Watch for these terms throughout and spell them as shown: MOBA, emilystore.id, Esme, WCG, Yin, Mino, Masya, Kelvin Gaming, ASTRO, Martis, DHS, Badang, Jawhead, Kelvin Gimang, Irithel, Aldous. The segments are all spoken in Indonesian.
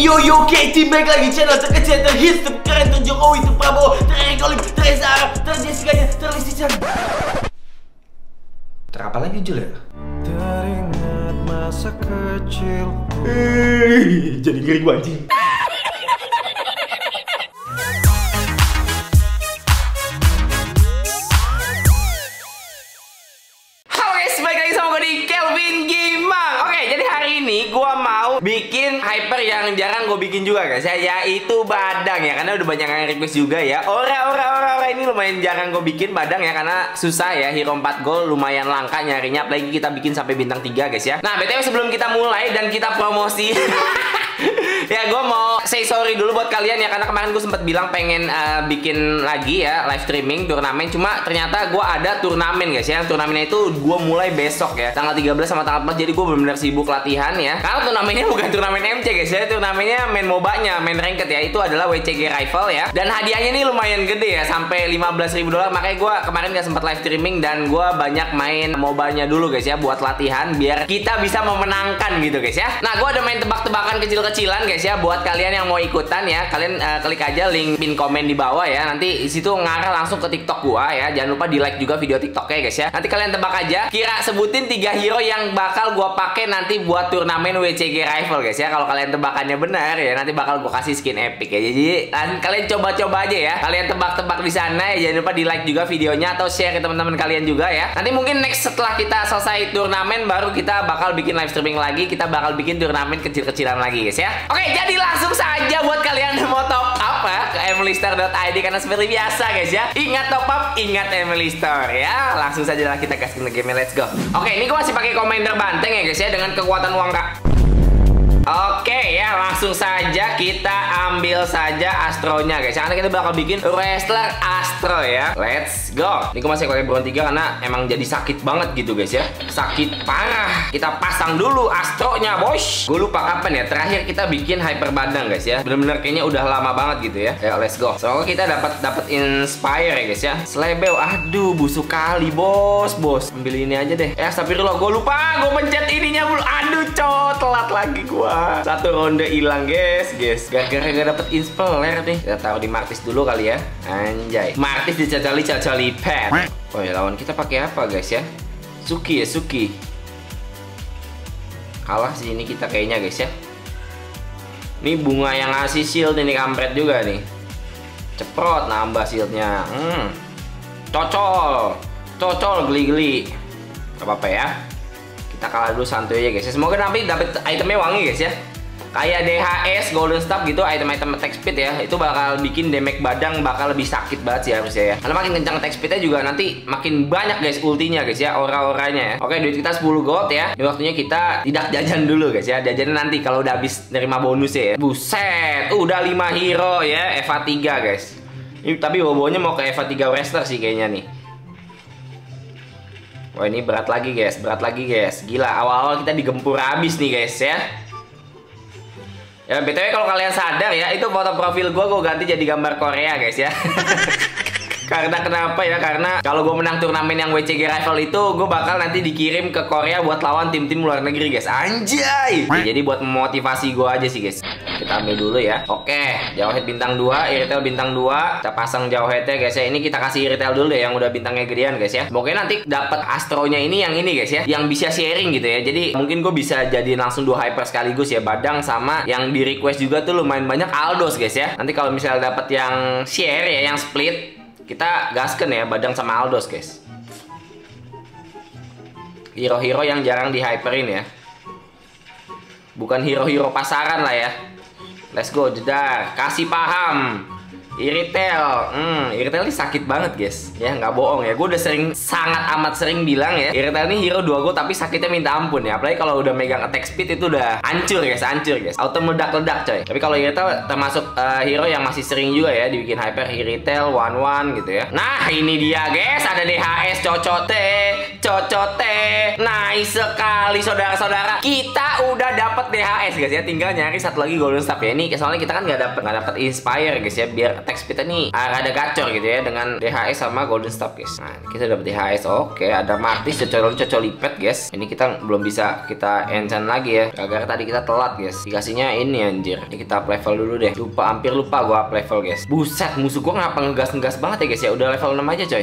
Yo kita balik lagi channel terkecil terhits terkeren terjokowi terprabowo terenggolim terezar terjesikanya terlisican terapa lagi Jul ya? Teringat masa kecil jadi ngering banget. Halo guys, balik lagi sama gue di Kelvin Gaming. Oke, jadi hari ini gua mau bikin hyper yang jarang gue bikin juga guys ya, yaitu badang ya, karena udah banyak yang request juga ya. Ora ini lumayan jarang gue bikin badang ya, karena susah ya, hero 4 gold lumayan langka nyarinya, apalagi kita bikin sampai bintang 3 guys ya. Nah btw sebelum kita mulai dan kita promosi ya, gue mau say sorry dulu buat kalian ya, karena kemarin gue sempat bilang pengen bikin lagi ya live streaming turnamen, cuma ternyata gue ada turnamen guys ya. Turnamennya itu gue mulai besok ya, tanggal 13 sama tanggal 4, jadi gue benar-benar sibuk latihan ya, karena turnamennya bukan turnamen MC guys ya, turnamennya main MOBA-nya, main ranked ya, itu adalah WCG rifle ya. Dan hadiahnya ini lumayan gede ya, sampai $15.000, makanya gue kemarin gak sempat live streaming dan gue banyak main MOBA-nya dulu guys ya, buat latihan biar kita bisa memenangkan gitu guys ya. Nah gue ada main tebak-tebakan kecil-kecilan guys ya, buat kalian yang mau ikutan ya, kalian klik aja link pin komen di bawah ya, nanti disitu ngarah langsung ke TikTok gue ya, jangan lupa di like juga video TikToknya guys ya. Nanti kalian tebak aja, kira sebutin 3 hero yang bakal gue pakai nanti buat turnamen WCG rifle guys ya. Kalau kalian tebakannya benar ya, nanti bakal gue kasih skin epic ya. Jadi kalian coba-coba aja ya, kalian tebak-tebak di sana ya, jangan lupa di like juga videonya atau share ke teman-teman kalian juga ya. Nanti mungkin next setelah kita selesai turnamen baru kita bakal bikin live streaming lagi, kita bakal bikin turnamen kecil-kecilan lagi guys ya. Oke, jadi langsung saja buat kalian yang mau top up ya, ke emilystore.id, karena seperti biasa guys ya, ingat top up, ingat emilystore ya. Langsung saja lah kita gaskin game, let's go. Oke, ini gue masih pakai commander banteng ya guys ya, dengan kekuatan uang kak. Oke ya, langsung saja kita ambil saja astronya guys, karena kita bakal bikin wrestler astro ya, let's go. Ini gue masih pakai bronze 3 karena emang jadi sakit banget gitu guys ya, sakit parah. Kita pasang dulu astronya bos. Gue lupa kapan ya terakhir kita bikin hyper badang guys ya, bener-bener kayaknya udah lama banget gitu ya. Ya let's go, soalnya kita dapat inspire ya guys ya. Slebel, aduh busuk kali bos, ambil ini aja deh. Astagfirullah, gue lupa, gue pencet ininya mulu, aduh cowok, telat lagi gua. Satu ronde hilang guys, gara-gara gak dapet inspire nih. Kita taruh di Martis dulu kali ya, anjay. Martis dicacali pet. Oh ya, lawan kita pakai apa guys ya? Suki ya, Suki. Kalah sih ini kita kayaknya guys ya. Ini bunga yang ngasih shield ini kampret juga nih. Ceprot, nambah shieldnya. Cocol geli-geli. Gak apa-apa ya, kita kalah dulu santuy aja guys ya. Semoga nanti dapet itemnya wangi guys ya, kayak DHS, Golden Staff gitu, item-item attack speed ya. Itu bakal bikin damage badang bakal lebih sakit banget sih harusnya ya, karena makin kencang attack speednya juga nanti makin banyak guys ultinya guys ya, aura-auranya ya. Oke, duit kita 10 gold ya, ini waktunya kita tidak jajan dulu guys ya, jajan nanti kalau udah habis nerima bonus ya. Buset, udah 5 hero ya, Eva 3 guys. Ini tapi bobonya mau ke Eva 3 wrestler sih kayaknya nih. Wah ini berat lagi guys, gila, awal-awal kita digempur abis nih guys ya. Ya btw kalau kalian sadar ya, itu foto profil gue ganti jadi gambar Korea guys ya. Karena kenapa ya, karena kalau gue menang turnamen yang WCG Rifle itu, gue bakal nanti dikirim ke Korea buat lawan tim-tim luar negeri guys, anjay ya. Jadi buat memotivasi gue aja sih guys, kita ambil dulu ya. Oke, Jawhead bintang 2, Irithel bintang 2, kita pasang Jawheadnya guys ya. Ini kita kasih Irithel dulu deh yang udah bintangnya gedean guys ya. Pokoknya nanti dapat astronya ini yang ini guys ya, yang bisa sharing gitu ya. Jadi mungkin gue bisa jadi langsung 2 hyper sekaligus ya, badang sama yang di request juga tuh lumayan banyak, Aldous guys ya. Nanti kalau misalnya dapat yang share ya, yang split, kita gasken ya, badang sama Aldous guys. Hero-hero yang jarang dihyperin ya, bukan hero-hero pasaran lah ya. Let's go, jedar. Kasih paham Irithel. Irithel ini sakit banget guys ya, nggak bohong ya, gue udah sangat amat sering bilang ya, Irithel ini hero 2 gue tapi sakitnya minta ampun ya. Apalagi kalau udah megang attack speed itu udah hancur guys, auto meledak-ledak coy. Tapi kalau Irithel termasuk hero yang masih sering juga ya dibikin hyper. Irithel 1-1 gitu ya. Nah ini dia guys, ada DHS. Cocote nice sekali saudara-saudara, kita udah dapet DHS guys ya, tinggal nyari satu lagi golden staff ya. Ini soalnya kita kan nggak dapet inspire guys ya, biar attack speed ini rada gacor gitu ya dengan DHS sama Golden Staff, guys. Nah, kita dapat DHS. Oke, ada Martis cocol-cocolipet, guys. Ini kita belum bisa kita enchant lagi ya, agar tadi kita telat, guys. Dikasihnya ini anjir. Ini kita up level dulu deh. Hampir lupa gua up level, guys. Buset, musuh gua ngapa ngegas-ngegas banget ya, guys ya. Udah level 6 aja, coy.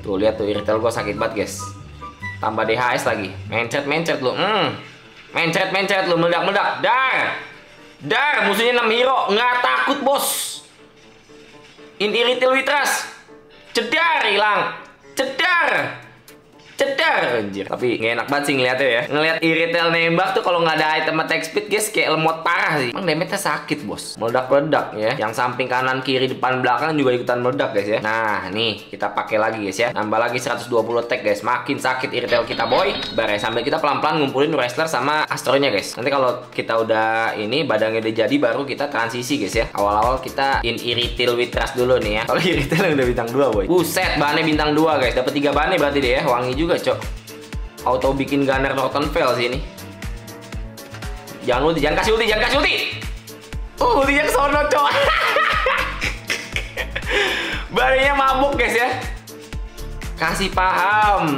Tuh, lihat tuh Irithel gua sakit banget, guys. Tambah DHS lagi. Mencet-mencet lu. Mencet-mencet lu, meledak-meledak. Dar, musuhnya 6 hero, nggak takut, bos. In Irithel Witras. Cedar, hilang. Cedar, anjir. Tapi nggak enak banget sih ngeliatnya ya. Ngeliat Irithel nembak tuh kalau nggak ada item attack speed, guys, kayak lemot parah sih. Emang damage-nya sakit, bos. Meledak-ledak ya. Yang samping kanan, kiri, depan, belakang juga ikutan meledak, guys ya. Nah, nih kita pakai lagi, guys ya. Nambah lagi 120 attack, guys. Makin sakit Irithel kita, boy. Bareng sambil kita pelan-pelan ngumpulin wrestler sama astronya, guys. Nanti kalau kita udah ini badangnya udah jadi, baru kita transisi, guys ya. Awal-awal kita in Irithel Witras dulu nih ya. Kalau Irithel udah bintang 2, boy. Buset, bahannya bintang 2, guys. Dapat 3 bahannya berarti deh ya. Wangi juga, cok. Auto bikin Gunner Norton fail sih ini. Jangan ulti, jangan kasih ulti, jangan kasih ulti. Ulti yang sono, cok. Barunya mabuk, guys ya. Kasih paham.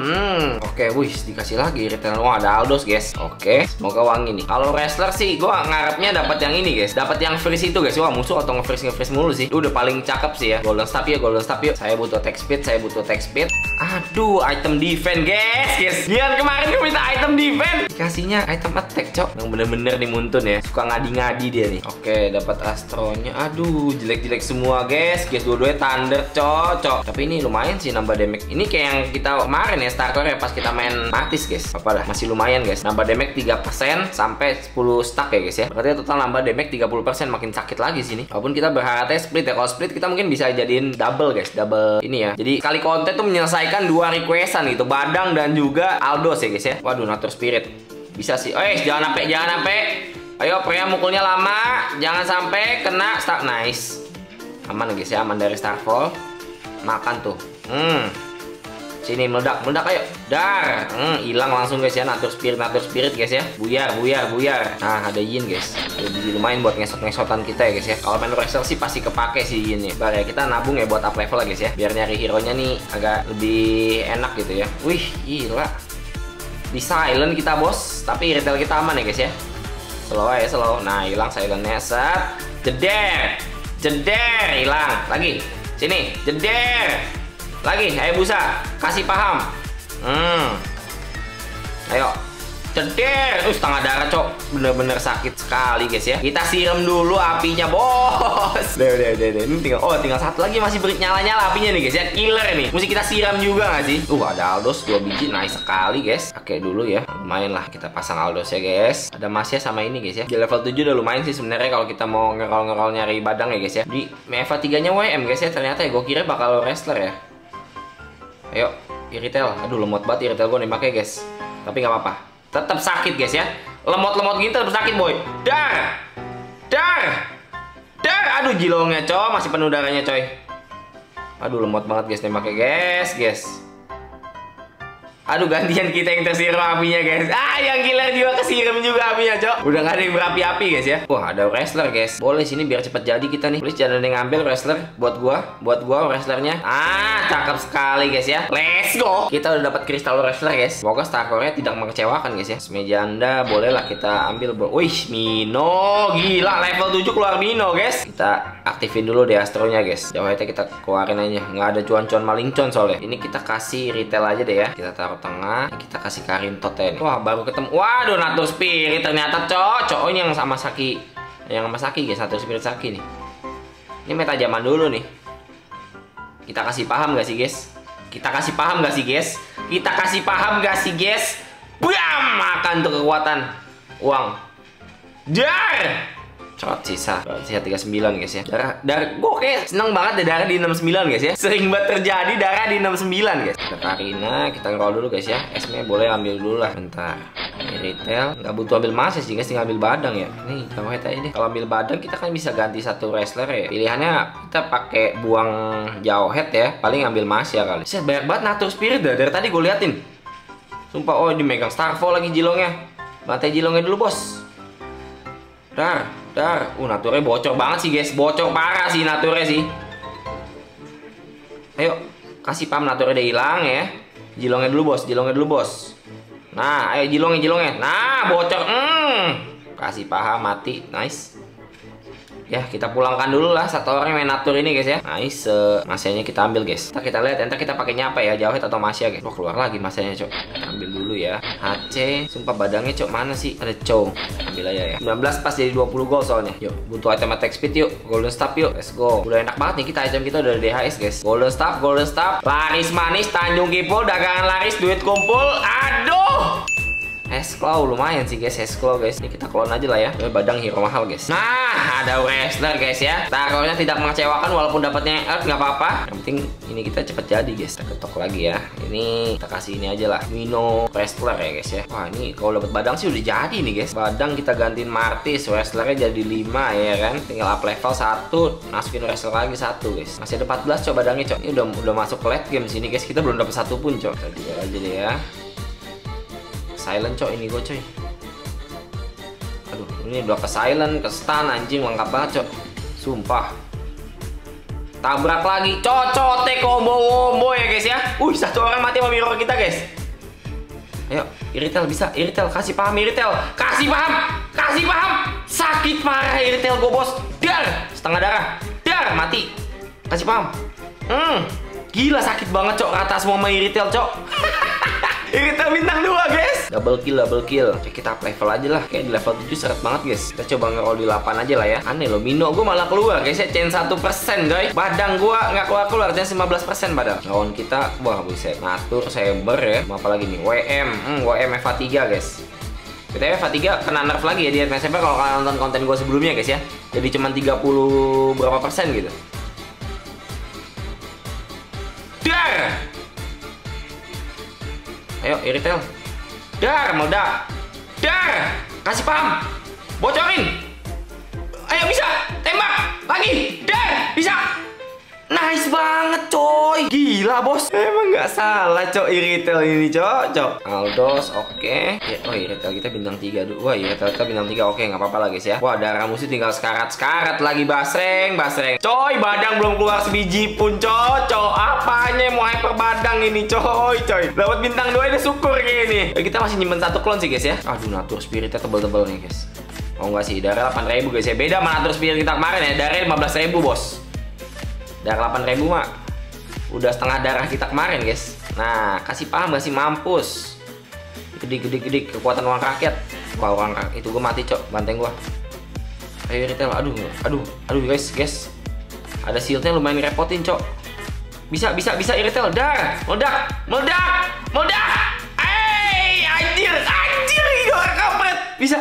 Oke, wis dikasih lagi Irithel. Wah, ada Aldous, guys. Oke, semoga wangi nih. Kalau wrestler sih gua ngarepnya dapat yang ini, guys. Dapat yang freeze itu, guys. Wah, musuh atau nge-freeze mulu sih. Udah paling cakep sih ya. Golden staff yuk. Saya butuh attack speed. Aduh, item defense, guys. Yin kemarin gua minta item defense. Dikasihnya item attack, cok. Yang bener-bener nih muntun ya. Suka ngadi-ngadi dia nih. Oke, dapat astronya. Aduh, jelek-jelek semua, guys. Guys, dua-duanya thunder, cocok. Tapi ini lumayan sih nambah damage. Ini kayak yang kita kemarin ya, starcore ya, pas kita main Martis, guys. Apalah, masih lumayan, guys. Nambah damage 3% sampai 10 stack ya, guys ya. Berarti total nambah damage 30%, makin sakit lagi sini. Walaupun kita berharapnya split ya. Kalau split kita mungkin bisa jadiin double, guys. Double ini ya. Jadi sekali konten tuh menyelesaikan 2 requestan gitu. Badang dan juga Aldous ya, guys ya. Waduh, Nature Spirit. Bisa sih. Jangan sampai. Ayo, pria mukulnya lama. Jangan sampai kena stack. Nice. Aman, guys ya. Aman dari Starfall. Makan tuh. Sini meledak ayo. Dar. Hilang langsung, guys ya. Nature spirit, guys ya. Buyar. Nah, ada Yin, guys. Jadi lumayan buat ngesot-ngesotan kita ya, guys ya. Kalau main wrestler sih pasti kepake sih Yin ya. Bar ya, kita nabung ya buat up level lah, guys ya. Biar nyari hero-nya nih agak lebih enak gitu ya. Wih, gila. Di silent kita, bos. Tapi Irithel kita aman ya, guys ya. Slow ya, slow. Nah, hilang silent-nya. Set. Jeder. Hilang. Lagi. Sini. Jeder. Lagi, ayo busa, kasih paham. Ayo, ceder. Setengah darah, cok. Bener-bener sakit sekali, guys ya. Kita siram dulu apinya, bos. Udah. Ini tinggal, tinggal satu lagi masih nyala-nyala apinya nih, guys ya. Killer nih. Mesti kita siram juga nggak sih? Ada Aldous 2 biji, nice sekali, guys. Oke dulu ya, lumayan lah kita pasang Aldous ya, guys. Ada Masya sama ini, guys ya. Di level 7 udah lumayan sih sebenarnya kalau kita mau ngerol-ngerol nyari badang ya, guys ya. Di Eva 3-nya WM, guys ya. Ternyata ya, gue kira bakal wrestler ya. Ayo, Irithel. Aduh, lemot banget Irithel gue nih pakai, guys. Tapi nggak apa-apa. Tetap sakit, guys ya. Lemot-lemot gitu tetap sakit, boy. Dar. Aduh, jilongnya, coy. Masih penuh darahnya, coy. Aduh, lemot banget, guys, nih pakai, guys. Aduh, gantian kita yang tersiram apinya, guys. Yang killer juga kesiram juga apinya, cok. Udah gak ada yang berapi-api, guys ya. Wah, ada wrestler, guys. Boleh sini biar cepet jadi kita nih. Please jangan ada yang ngambil wrestler. Buat gua wrestlernya. Cakep sekali, guys ya. Let's go. Kita udah dapat kristal wrestler, guys. Semoga starcore-nya tidak mengecewakan, guys ya. Semeja anda bolehlah kita ambil. Wih, Mino. Gila, level 7 keluar Mino, guys. Kita aktifin dulu deh astronya, guys. Jawhead kita keluarin aja. Nggak ada cuan-cuan maling con soalnya. Ini kita kasih Irithel aja deh ya. Kita taruh tengah, kita kasih Karin Toten. Wah, baru ketemu. Waduh, Nature Spirit ternyata cocok yang sama Saki. Yang sama Saki, guys, Nature Spirit Saki nih. Ini meta zaman dulu nih. Kita kasih paham gak sih, guys? Bam! Makan tuh kekuatan uang. Dar! Cot sisa 39, guys ya. Darah gue kayak seneng banget deh darah di 69, guys ya. Sering banget terjadi darah di 69, guys. Karina kita roll dulu, guys ya. Esme boleh ambil dulu lah. Bentar. Irithel nggak butuh ambil masih sih, guys. Tinggal ambil badang ya. Nih, kamu lihat ini. Kalau ambil badang kita kan bisa ganti satu wrestler ya. Pilihannya kita pakai buang Jawhead ya. Paling ambil masih ya kali. Saya banyak banget Nature Spirit dah. Dari tadi gue liatin. Sumpah, dimegang Starfall lagi jilongnya. Bantai jilongnya dulu, bos. Dar. Bentar, naturnya bocor banget sih guys, bocor parah sih naturnya sih. Ayo, kasih pam, naturnya udah hilang ya. Jilongnya dulu bos, jilongnya dulu bos. Nah, ayo jilongnya, jilongnya. Nah, bocor, kasih paham, mati, nice. Ya, kita pulangkan dulu lah satu orang main natur ini guys ya. Nice, masanya kita ambil guys. Ntar kita lihat, ntar kita pakainya apa ya, Jawhead atau masya guys. Wah, keluar lagi masanya cok. Kita ambil dulu ya. HC, sumpah badangnya cok, mana sih? Ada cok. Ambil aja ya. 19 pas jadi 20 gol soalnya. Yuk, butuh item attack speed yuk. Golden Staff yuk, let's go. Udah enak banget nih kita, item kita udah DHS guys. Golden Staff, Golden Staff. Laris manis, Tanjung Kipul, dagangan laris, duit kumpul. Aduh! Hesclaw lumayan sih guys, Hesclaw guys. Ini kita clone aja lah ya. Badang hero mahal guys. Nah, ada wrestler guys ya. Taruhnya tidak mengecewakan walaupun dapatnya earth, nggak apa-apa. Yang penting ini kita cepat jadi guys. Kita ketok lagi ya. Ini kita kasih ini aja lah. Mino wrestler ya guys ya. Wah, ini kalau dapat badang sih udah jadi nih guys. Badang kita gantiin Martis, wrestlernya jadi 5 ya kan. Tinggal up level 1, masukin wrestler lagi 1 guys. Masih ada 14 coba badangnya, cok. Ini udah masuk ke late game sini guys. Kita belum dapat 1 pun, cok. Tadi aja deh ya. Silent cok ini gue coy. Aduh, ini udah ke silent, ke stun anjing, lengkap banget cok. Sumpah. Tabrak lagi, cocote combo-wombo ya guys ya. Satu orang mati sama mirror kita guys. Ayo, Irithel bisa, Irithel kasih paham, Irithel. Kasih paham, kasih paham. Sakit parah Irithel gue bos. Dar, setengah darah. Dar, mati. Kasih paham. Gila sakit banget cok, rata semua sama Irithel cok. Irithel bintang 2 guys. Double kill, double kill. Oke, kita up level aja lah. Kayak di level 7 seret banget guys. Kita coba ngeroll di 8 aja lah ya. Aneh loh, Mino gue malah keluar guys ya. Chain 1% coy. Badang gue nggak keluar-keluar, chain 15% badang. Lawan kita, wah buset. Natur, Saber ya. Apalagi nih, WM. WM FA3 guys. Kita FA3 kena nerf lagi ya di FNSB. Kalau kalian nonton konten gue sebelumnya guys ya, jadi cuma 30 berapa persen gitu. Dar! Ayo, Irithel. Dar, meledak. Dar, kasih paham. Bocorin. Ayo bisa, tembak lagi. Dar, bisa. Nice banget coy. Gila bos. Emang nggak salah coy Irithel ini coy. Aldous, oke. Oh Irithel kita bintang 3 dulu. Wah Irithel kita bintang 3, oke nggak apa-apa lah guys ya. Wah darah musuh tinggal sekarat-sekarat lagi, basreng, basreng. Coy badang belum keluar sebiji pun coy. Apanya mau hyper badang ini coy coy. Dapat bintang 2 udah syukur kayak ini. Kita masih nyimpen 1 klon sih guys ya. Aduh natur spiritnya tebel-tebel nih guys. Oh nggak sih, darah 8.000 guys ya. Beda sama natur spirit kita kemarin ya. Darah 15.000 bos. Darah 8.000 mah udah setengah darah kita kemarin guys. Nah kasih paham gak sih, mampus. Gede-gede-gede kekuatan uang rakyat. Wah uang rakyat itu gue mati cok, banteng gue. Ayo Retail, aduh guys guys. Ada shieldnya lumayan repotin cok. Bisa bisa bisa Retail, dar, meledak, meledak, meledak. Hey, anjir, anjir ini orang kampret. Bisa.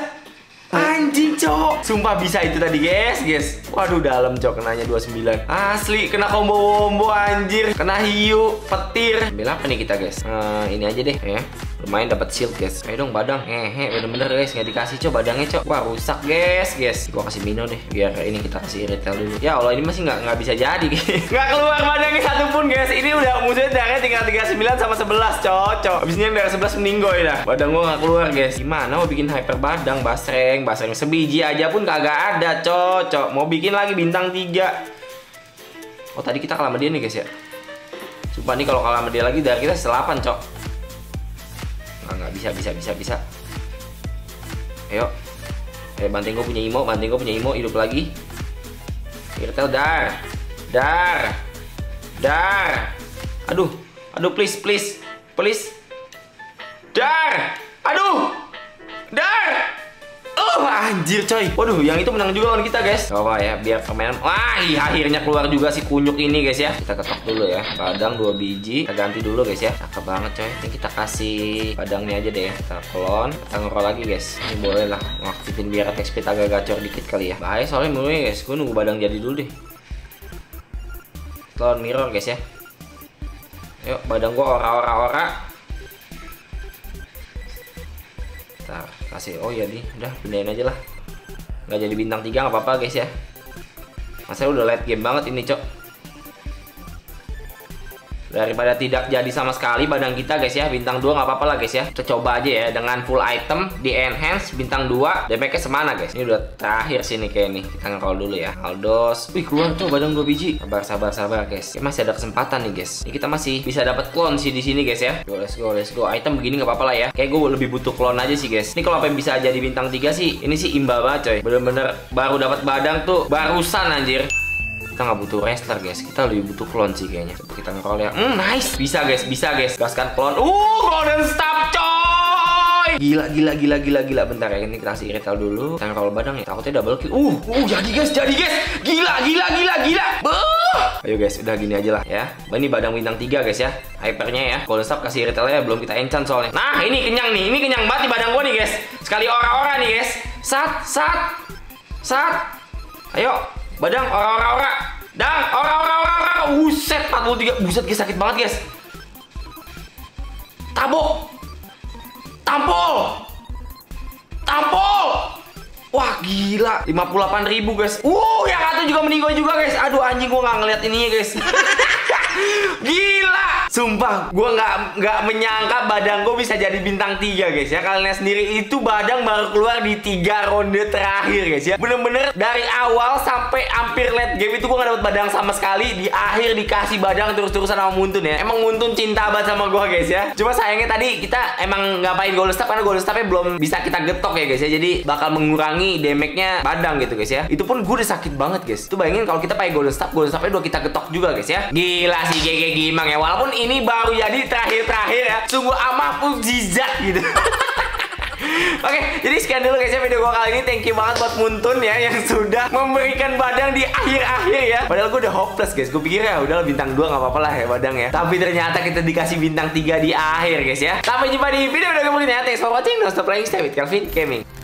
Anjing cok, sumpah bisa itu tadi guys, guys. Waduh dalam cok, kenanya 29. Asli, kena combo-wombo anjir. Kena hiu, petir. Ambil apa nih kita guys? Ini aja deh ya. Lumayan dapat shield guys. Ayo dong badang. Bener-bener guys, nggak dikasih cok badangnya cok. Wah rusak guys, guys. Gua kasih Mino deh, biar ini kita kasih Retail dulu. Ya Allah ini masih nggak bisa jadi guys. Nggak keluar badangnya satu pun guys. Ini udah musuhnya darahnya tinggal 39 sama 11 cok. Abisnya yang darah 11 meninggoy dah. Badang gua nggak keluar guys. Gimana mau bikin hyper badang, basreng. Basreng sebiji aja pun kagak ada cocok. Mau bikin lagi bintang 3. Oh tadi kita kalah sama dia nih guys ya. Sumpah nih kalau kalah sama dia lagi dari kita 8 cok. Nah nggak bisa, bisa. Ayo. Banteng gue punya imo, hidup lagi. Irithel dar. Dar. Aduh please. Dar. Dar. Anjir coy. Waduh yang itu menang juga lawan kita guys. Gak apa ya, biar permainan. Wah akhirnya keluar juga si kunyuk ini guys ya. Kita ketok dulu ya. Badang 2 biji. Kita ganti dulu guys ya. Cakep banget coy. Ini kita kasih badangnya aja deh ya. Kita klon. Kita ngerol lagi guys. Ini boleh lah ngaktifin biar attack speed agak gacor dikit kali ya. Bahaya soalnya mulai guys. Gue nunggu badang jadi dulu deh. Klon mirror guys ya. Yuk badang gue ora. Kasih, oh iya nih, udah pindahin aja lah. Nggak jadi bintang 3 nggak apa-apa guys ya. Masa udah late game banget ini cok. Daripada tidak jadi sama sekali badang kita guys ya, bintang 2 nggak apa-apa lah guys ya. Kita coba aja ya dengan full item di enhance bintang 2 damage-nya semana guys. Ini udah terakhir sini kayak nih. Kita nge-roll dulu ya. Aldous. Wih, keluar tuh badang 2 biji. Sabar guys. Ya, masih ada kesempatan nih guys. Ini kita masih bisa dapat klon sih di sini guys ya. Yo, let's go, let's go. Item begini nggak apa-apa lah ya. Kayak gue lebih butuh klon aja sih guys. Ini kalau apa yang bisa jadi bintang 3 sih, ini sih imba banget coy. Bener-bener baru dapat badang tuh barusan anjir. Kita nggak butuh wrestler guys, kita lebih butuh clone sih kayaknya. Coba kita nge-roll ya. Nice. Bisa guys. Gaskan clone. Golden Staff coy. Gila. Bentar ya, ini kita kasih Irithel dulu. Kita nge-roll badang ya. Takutnya double kill. Jadi guys. Gila. Ayo guys, udah gini aja lah ya. Ini badang bintang 3 guys ya. Hypernya ya. Golden Staff kasih Irithel-nya, belum kita enchant soalnya. Nah, ini kenyang nih. Ini kenyang banget di badang gua nih guys. Sekali ora-ora nih guys. Sat. Ayo. Badang, ora. Buset, 43. Buset, guys, sakit banget, guys. Tabok. Tampol. Wah, gila. 58.000, guys. Yang satu juga meninggal juga, guys. Aduh, anjing, gua nggak ngeliat ininya, guys. Gila. Sumpah, gue nggak menyangka badang gue bisa jadi bintang 3 guys ya. Kalian sendiri itu badang baru keluar di 3 ronde terakhir guys ya. Bener-bener dari awal sampai hampir late game itu gue nggak dapet badang sama sekali. Di akhir dikasih badang terus-terusan sama Muntun ya. Emang Muntun cinta banget sama gue guys ya. Cuma sayangnya tadi kita emang nggak main Golden Staff karena Golden Staffnya belum bisa kita getok ya guys ya. Jadi bakal mengurangi damage-nya badang gitu guys ya. Itu pun gue udah sakit banget guys. Itu bayangin kalau kita pakai Golden Staffnya udah kita getok juga guys ya. Gila sih GG Gimang ya. Walaupun ini baru jadi terakhir ya. Sungguh amat mukjizat gitu. Oke, jadi sekian dulu guys ya video gue kali ini. Thank you banget buat Muntun ya yang sudah memberikan badang di akhir-akhir ya. Padahal gue udah hopeless guys. Gue pikir ya udah bintang 2 gak apa-apa lah ya badang ya. Tapi ternyata kita dikasih bintang 3 di akhir guys ya. Sampai jumpa di video berikutnya. Thanks for watching. Don't stop playing. Stay with Kelvin Gaming.